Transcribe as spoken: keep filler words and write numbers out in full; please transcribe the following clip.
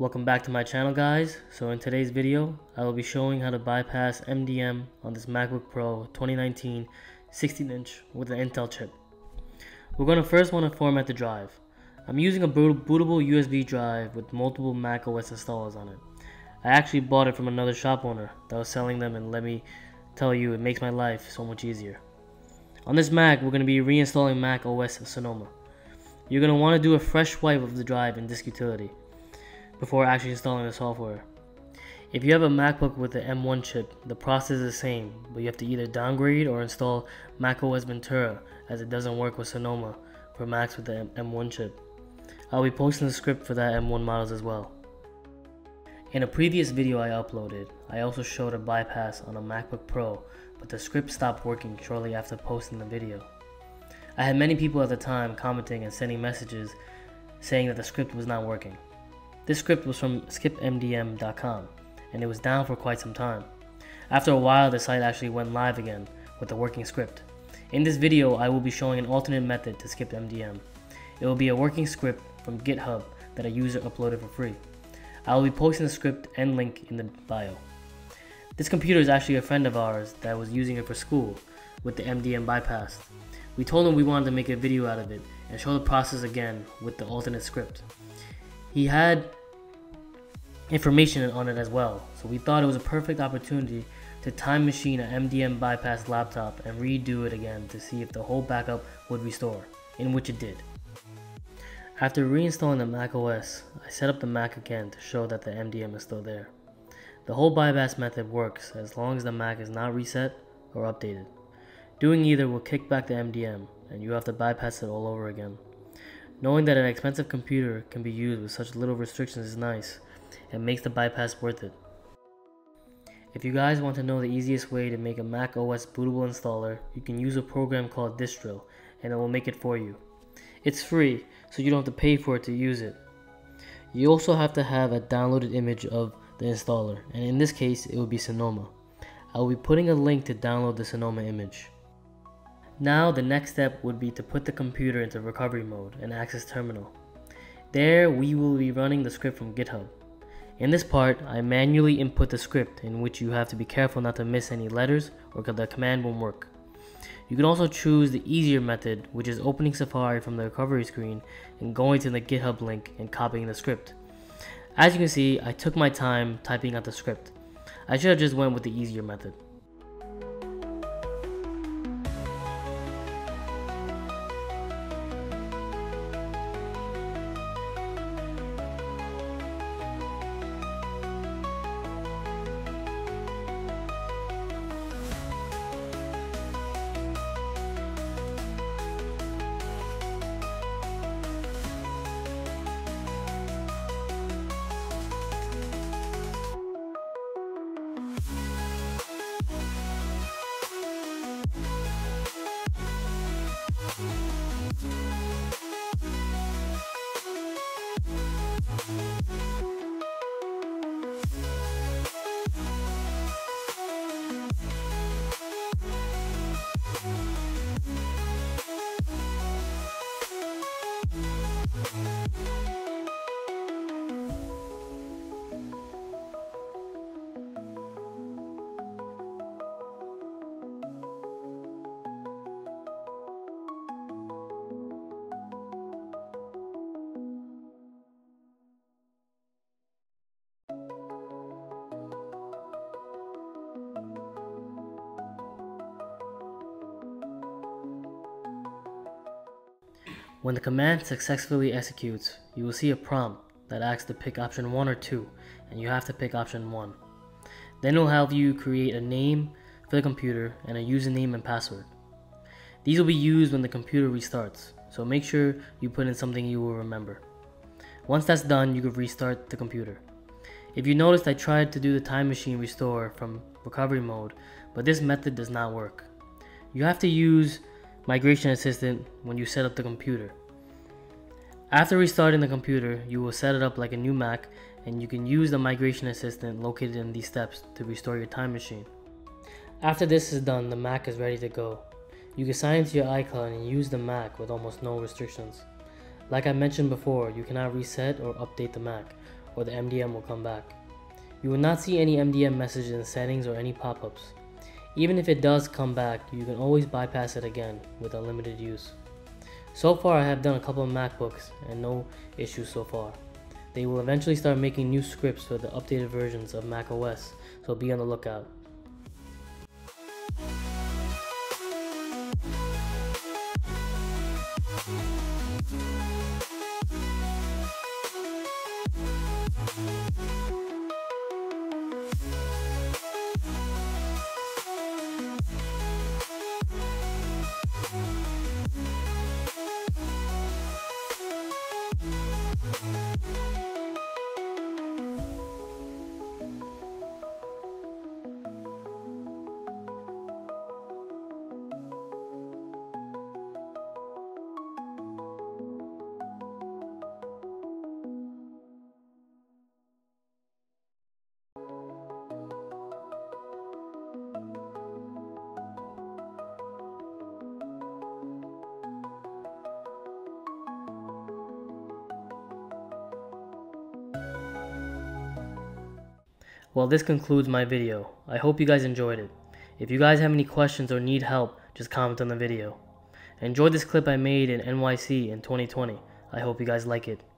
Welcome back to my channel, guys. So in today's video, I will be showing how to bypass M D M on this MacBook Pro twenty nineteen sixteen inch with an Intel chip. We're going to first want to format the drive. I'm using a bootable U S B drive with multiple macOS installers on it. I actually bought it from another shop owner that was selling them, and let me tell you, it makes my life so much easier. On this Mac, we're going to be reinstalling macOS Sonoma. You're going to want to do a fresh wipe of the drive in disk utility before actually installing the software. If you have a MacBook with an M one chip, the process is the same, but you have to either downgrade or install macOS Ventura, as it doesn't work with Sonoma for Macs with the M one chip. I'll be posting the script for that M one models as well. In a previous video I uploaded, I also showed a bypass on a MacBook Pro, but the script stopped working shortly after posting the video. I had many people at the time commenting and sending messages saying that the script was not working. This script was from skip M D M dot com, and it was down for quite some time. After a while, the site actually went live again with a working script. In this video, I will be showing an alternate method to skip M D M. It will be a working script from GitHub that a user uploaded for free. I will be posting the script and link in the bio. This computer is actually a friend of ours that was using it for school with the M D M bypass. We told him we wanted to make a video out of it and show the process again with the alternate script. He had information on it as well, so we thought it was a perfect opportunity to time machine an M D M bypass laptop and redo it again to see if the whole backup would restore, in which it did. After reinstalling the macOS, I set up the Mac again to show that the M D M is still there. The whole bypass method works as long as the Mac is not reset or updated. Doing either will kick back the M D M and you have to bypass it all over again. Knowing that an expensive computer can be used with such little restrictions is nice and makes the bypass worth it. If you guys want to know the easiest way to make a macOS bootable installer, you can use a program called Disk Drill, and it will make it for you. It's free, so you don't have to pay for it to use it. You also have to have a downloaded image of the installer, and in this case it will be Sonoma. I will be putting a link to download the Sonoma image. Now the next step would be to put the computer into recovery mode and access Terminal. There we will be running the script from GitHub. In this part, I manually input the script, in which you have to be careful not to miss any letters or the command won't work. You can also choose the easier method, which is opening Safari from the recovery screen and going to the GitHub link and copying the script. As you can see, I took my time typing out the script. I should have just went with the easier method. When the command successfully executes, you will see a prompt that asks to pick option one or two, and you have to pick option one. Then it will help you create a name for the computer and a username and password. These will be used when the computer restarts, so make sure you put in something you will remember. Once that's done, you can restart the computer. If you noticed, I tried to do the time machine restore from recovery mode, but this method does not work. You have to use Migration Assistant when you set up the computer. After restarting the computer, you will set it up like a new Mac, and you can use the Migration Assistant located in these steps to restore your time machine. After this is done, the Mac is ready to go. You can sign into your iCloud and use the Mac with almost no restrictions. Like I mentioned before, you cannot reset or update the Mac, or the M D M will come back. You will not see any M D M messages in settings or any pop-ups. Even if it does come back, you can always bypass it again with unlimited use. So far I have done a couple of MacBooks and no issues so far. They will eventually start making new scripts for the updated versions of macOS, so be on the lookout. Well, this concludes my video. I hope you guys enjoyed it. If you guys have any questions or need help, just comment on the video. Enjoy this clip I made in N Y C in twenty twenty. I hope you guys like it.